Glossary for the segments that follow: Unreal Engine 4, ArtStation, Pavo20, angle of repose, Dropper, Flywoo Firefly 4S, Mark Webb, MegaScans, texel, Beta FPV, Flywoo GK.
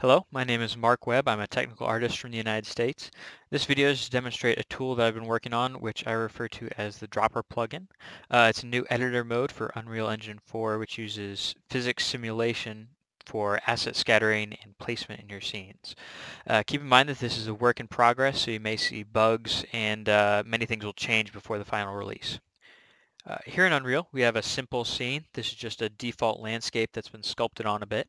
Hello, my name is Mark Webb. I'm a technical artist from the United States. This video is to demonstrate a tool that I've been working on, which I refer to as the Dropper plugin. It's a new editor mode for Unreal Engine 4, which uses physics simulation for asset scattering and placement in your scenes. Keep in mind that this is a work in progress, so you may see bugs and many things will change before the final release. Here in Unreal, we have a simple scene. This is just a default landscape that's been sculpted on a bit.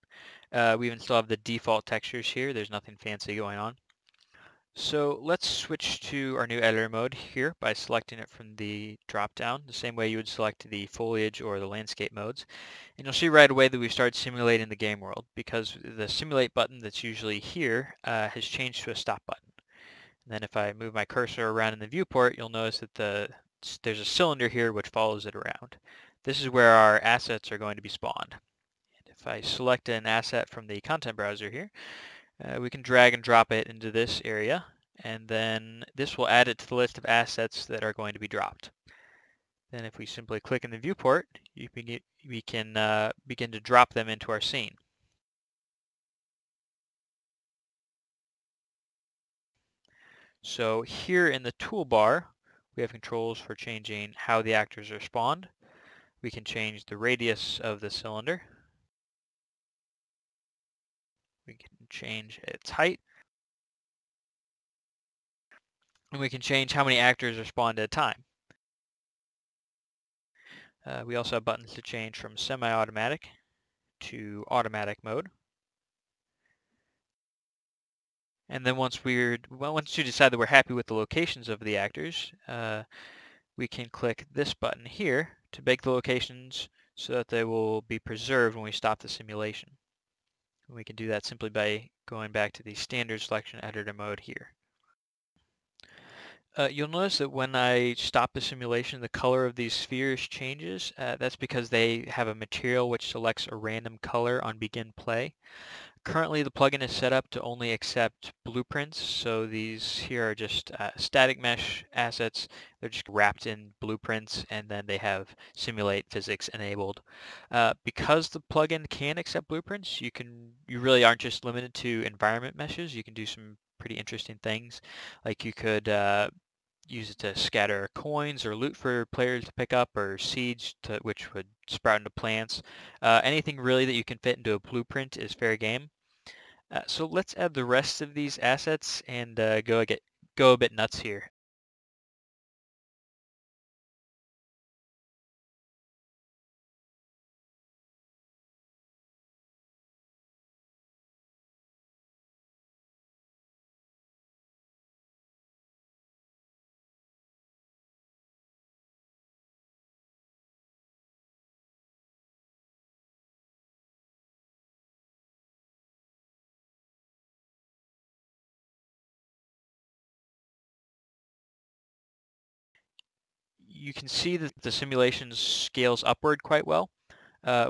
We even still have the default textures here. There's nothing fancy going on. So let's switch to our new editor mode here by selecting it from the drop-down, the same way you would select the foliage or the landscape modes. And you'll see right away that we've started simulating the game world because the simulate button that's usually here has changed to a stop button. And then if I move my cursor around in the viewport, you'll notice that there's a cylinder here which follows it around. This is where our assets are going to be spawned. And if I select an asset from the content browser here, we can drag and drop it into this area, and then this will add it to the list of assets that are going to be dropped. Then if we simply click in the viewport, we can begin to drop them into our scene. So here in the toolbar, we have controls for changing how the actors are spawned. We can change the radius of the cylinder. We can change its height. And we can change how many actors are spawned at a time. We also have buttons to change from semi-automatic to automatic mode. And then once you decide that we're happy with the locations of the actors, we can click this button here to make the locations so that they will be preserved when we stop the simulation. And we can do that simply by going back to the standard selection editor mode here. You'll notice that when I stop the simulation, the color of these spheres changes. That's because they have a material which selects a random color on begin play. Currently, the plugin is set up to only accept blueprints, so these here are just static mesh assets. They're just wrapped in blueprints, and then they have simulate physics enabled. Because the plugin can accept blueprints, you really aren't just limited to environment meshes. You can do some pretty interesting things, like you could use it to scatter coins or loot for players to pick up, or seeds which would sprout into plants. Anything really that you can fit into a blueprint is fair game. So let's add the rest of these assets and go a bit nuts here. You can see that the simulation scales upward quite well.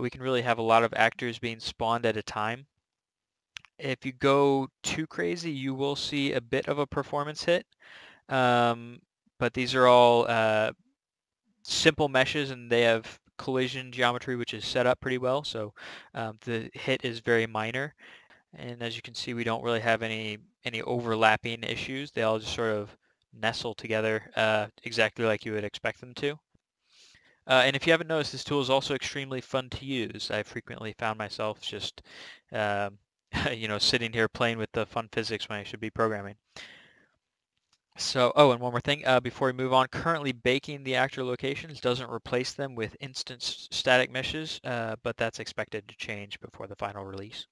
We can really have a lot of actors being spawned at a time. If you go too crazy, you will see a bit of a performance hit, but these are all simple meshes, and they have collision geometry which is set up pretty well, so the hit is very minor. And as you can see, we don't really have any overlapping issues. They all just sort of nestle together exactly like you would expect them to. And if you haven't noticed, this tool is also extremely fun to use. I frequently found myself just sitting here playing with the fun physics when I should be programming. So, and one more thing before we move on. Currently, baking the actor locations doesn't replace them with instant static meshes, but that's expected to change before the final release.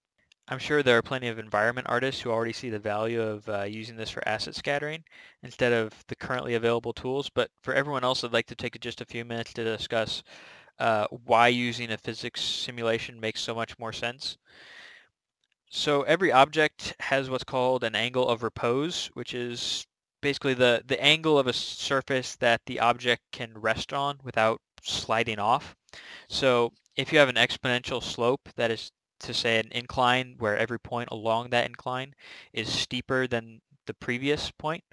I'm sure there are plenty of environment artists who already see the value of using this for asset scattering instead of the currently available tools, but for everyone else, I'd like to take just a few minutes to discuss why using a physics simulation makes so much more sense. So every object has what's called an angle of repose, which is basically the angle of a surface that the object can rest on without sliding off. So if you have an exponential slope, that is to say an incline where every point along that incline is steeper than the previous point,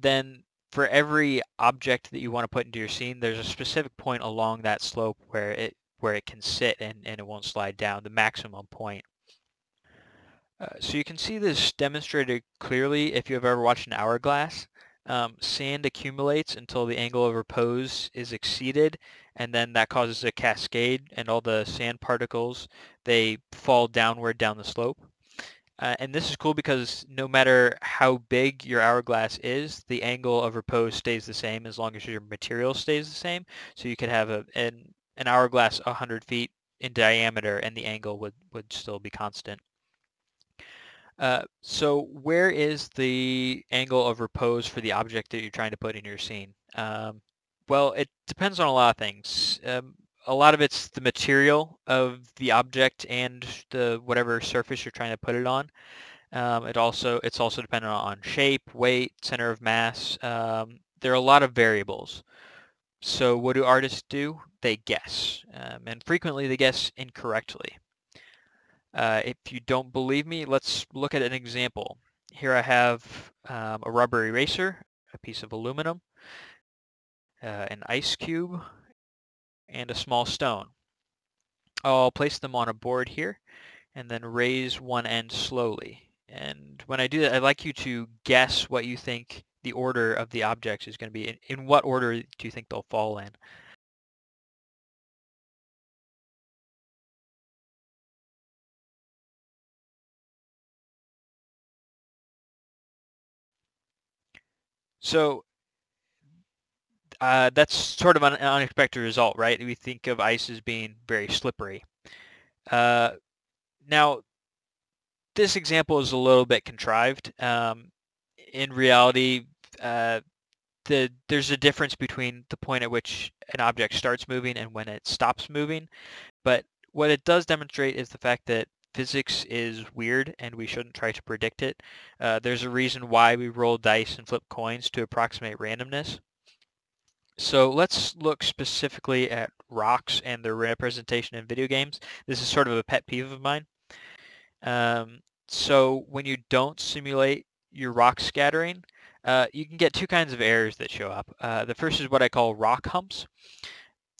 then for every object that you want to put into your scene, there's a specific point along that slope where it can sit and it won't slide down, the maximum point. So you can see this demonstrated clearly if you have ever watched an hourglass. Sand accumulates until the angle of repose is exceeded, and then that causes a cascade, and all the sand particles, they fall downward down the slope. And this is cool because no matter how big your hourglass is, the angle of repose stays the same as long as your material stays the same. So you could have an hourglass 100 feet in diameter and the angle would still be constant. So where is the angle of repose for the object that you're trying to put in your scene? Well, it depends on a lot of things. A lot of it's the material of the object and the whatever surface you're trying to put it on. It's also dependent on shape, weight, center of mass. There are a lot of variables. So what do artists do? They guess, and frequently they guess incorrectly. If you don't believe me, let's look at an example. Here I have a rubber eraser, a piece of aluminum, an ice cube, and a small stone. I'll place them on a board here and then raise one end slowly. And when I do that, I'd like you to guess what you think the order of the objects is going to be. In what order do you think they'll fall in? So that's sort of an unexpected result, right? We think of ice as being very slippery. Now, this example is a little bit contrived. In reality, there's a difference between the point at which an object starts moving and when it stops moving. But what it does demonstrate is the fact that physics is weird and we shouldn't try to predict it. There's a reason why we roll dice and flip coins to approximate randomness. So let's look specifically at rocks and their representation in video games. This is sort of a pet peeve of mine. So when you don't simulate your rock scattering, you can get two kinds of errors that show up. The first is what I call rock humps.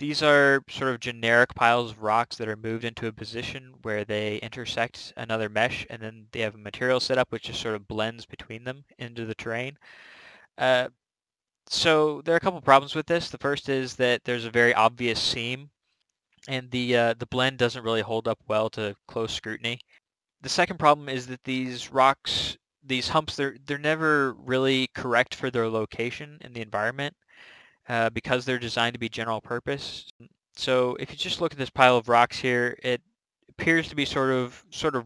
These are sort of generic piles of rocks that are moved into a position where they intersect another mesh, and then they have a material set up which just sort of blends between them into the terrain. So there are a couple problems with this. The first is that there's a very obvious seam, and the blend doesn't really hold up well to close scrutiny. The second problem is that these rocks, these humps, they're never really correct for their location in the environment. Because they're designed to be general purpose. So if you just look at this pile of rocks here, it appears to be sort of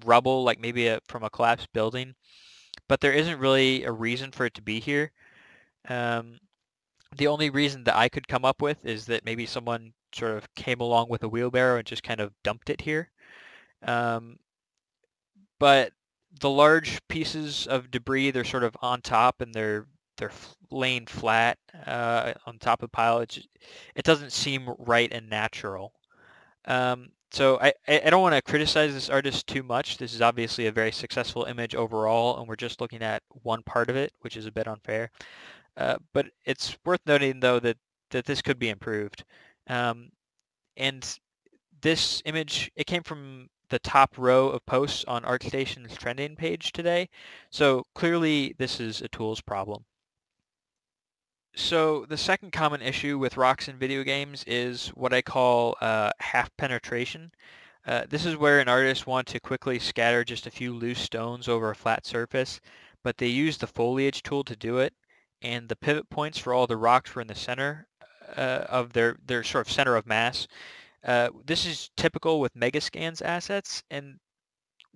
rubble, like maybe from a collapsed building, but there isn't really a reason for it to be here. The only reason that I could come up with is that maybe someone sort of came along with a wheelbarrow and just kind of dumped it here. But the large pieces of debris, they're sort of on top and they're laying flat on top of the pile. It doesn't seem right and natural. So I don't want to criticize this artist too much. This is obviously a very successful image overall, and we're just looking at one part of it, which is a bit unfair. But it's worth noting, though, that this could be improved. And this image, it came from the top row of posts on ArtStation's trending page today. So clearly this is a tools problem. So the second common issue with rocks in video games is what I call half penetration. This is where an artist wants to quickly scatter just a few loose stones over a flat surface, but they use the foliage tool to do it, and the pivot points for all the rocks were in the center of their sort of center of mass. This is typical with MegaScans assets, and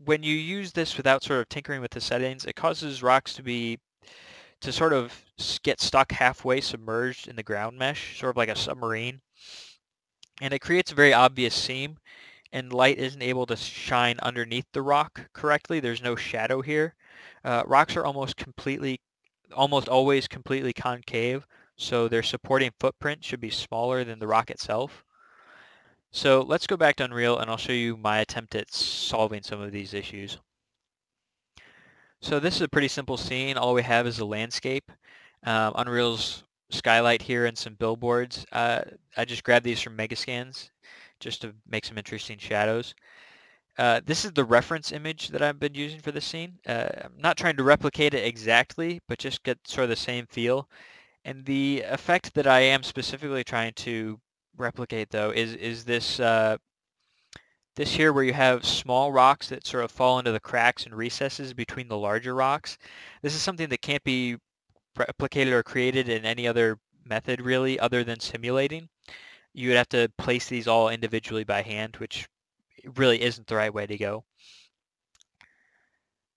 when you use this without sort of tinkering with the settings, it causes rocks to be sort of get stuck halfway submerged in the ground mesh, sort of like a submarine. And it creates a very obvious seam, and light isn't able to shine underneath the rock correctly. There's no shadow here. Rocks are almost always completely concave, so their supporting footprint should be smaller than the rock itself. So let's go back to Unreal, and I'll show you my attempt at solving some of these issues. So this is a pretty simple scene. All we have is a landscape, Unreal's skylight here, and some billboards. I just grabbed these from MegaScans just to make some interesting shadows. This is the reference image that I've been using for this scene. I'm not trying to replicate it exactly, but just get sort of the same feel. And the effect that I am specifically trying to replicate, though, is this this here, where you have small rocks that sort of fall into the cracks and recesses between the larger rocks. This is something that can't be replicated or created in any other method, really, other than simulating. You would have to place these all individually by hand, which really isn't the right way to go.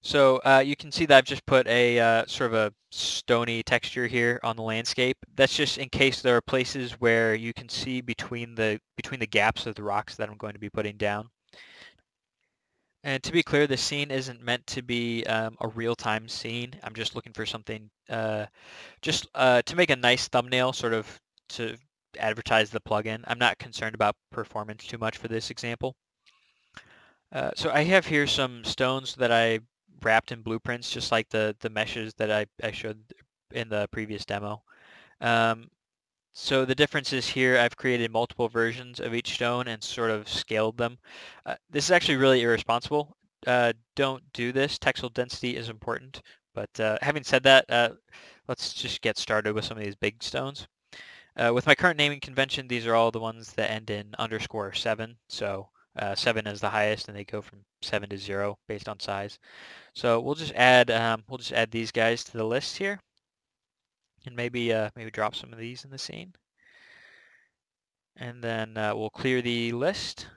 So you can see that I've just put a sort of a stony texture here on the landscape. That's just in case there are places where you can see between the gaps of the rocks that I'm going to be putting down. And to be clear, the scene isn't meant to be a real-time scene. I'm just looking for something to make a nice thumbnail, sort of to advertise the plugin. I'm not concerned about performance too much for this example. So I have here some stones that I wrapped in blueprints, just like the meshes that I showed in the previous demo. So the difference is here I've created multiple versions of each stone and sort of scaled them. This is actually really irresponsible. Don't do this. Texel density is important. But having said that, let's just get started with some of these big stones. With my current naming convention, these are all the ones that end in _7. So 7 is the highest, and they go from 7 to 0 based on size. So we'll just add these guys to the list here, and maybe drop some of these in the scene, and then we'll clear the list,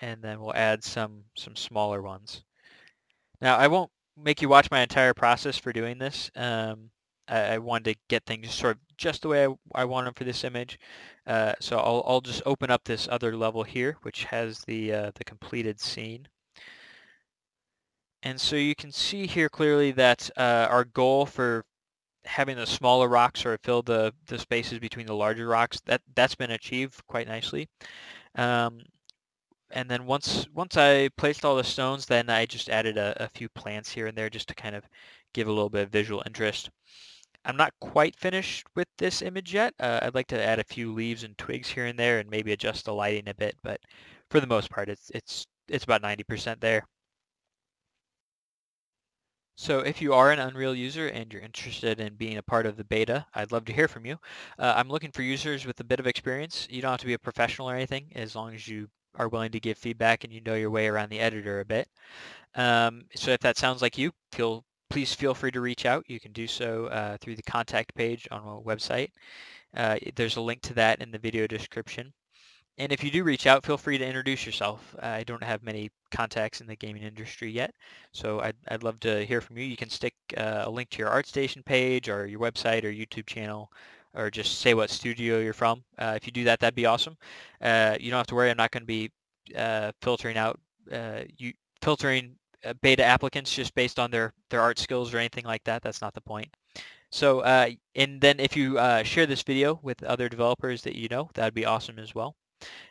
and then we'll add some smaller ones. Now I won't make you watch my entire process for doing this. I wanted to get things sort of just the way I want them for this image, so I'll just open up this other level here, which has the completed scene. And so you can see here clearly that our goal for having the smaller rocks sort of fill the spaces between the larger rocks, that's been achieved quite nicely. And then once I placed all the stones, then I just added a few plants here and there just to kind of give a little bit of visual interest. I'm not quite finished with this image yet. I'd like to add a few leaves and twigs here and there and maybe adjust the lighting a bit, but for the most part it's about 90% there. So if you are an Unreal user and you're interested in being a part of the beta, I'd love to hear from you. I'm looking for users with a bit of experience. You don't have to be a professional or anything, as long as you are willing to give feedback and you know your way around the editor a bit. So if that sounds like you, please feel free to reach out. You can do so through the contact page on our website. There's a link to that in the video description. And if you do reach out, feel free to introduce yourself. I don't have many contacts in the gaming industry yet, so I'd love to hear from you. You can stick a link to your ArtStation page or your website or YouTube channel, or just say what studio you're from. If you do that, that'd be awesome. You don't have to worry. I'm not going to be filtering beta applicants just based on their art skills or anything like that. That's not the point. So, and then if you share this video with other developers that you know, that'd be awesome as well.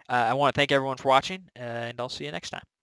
I want to thank everyone for watching, and I'll see you next time.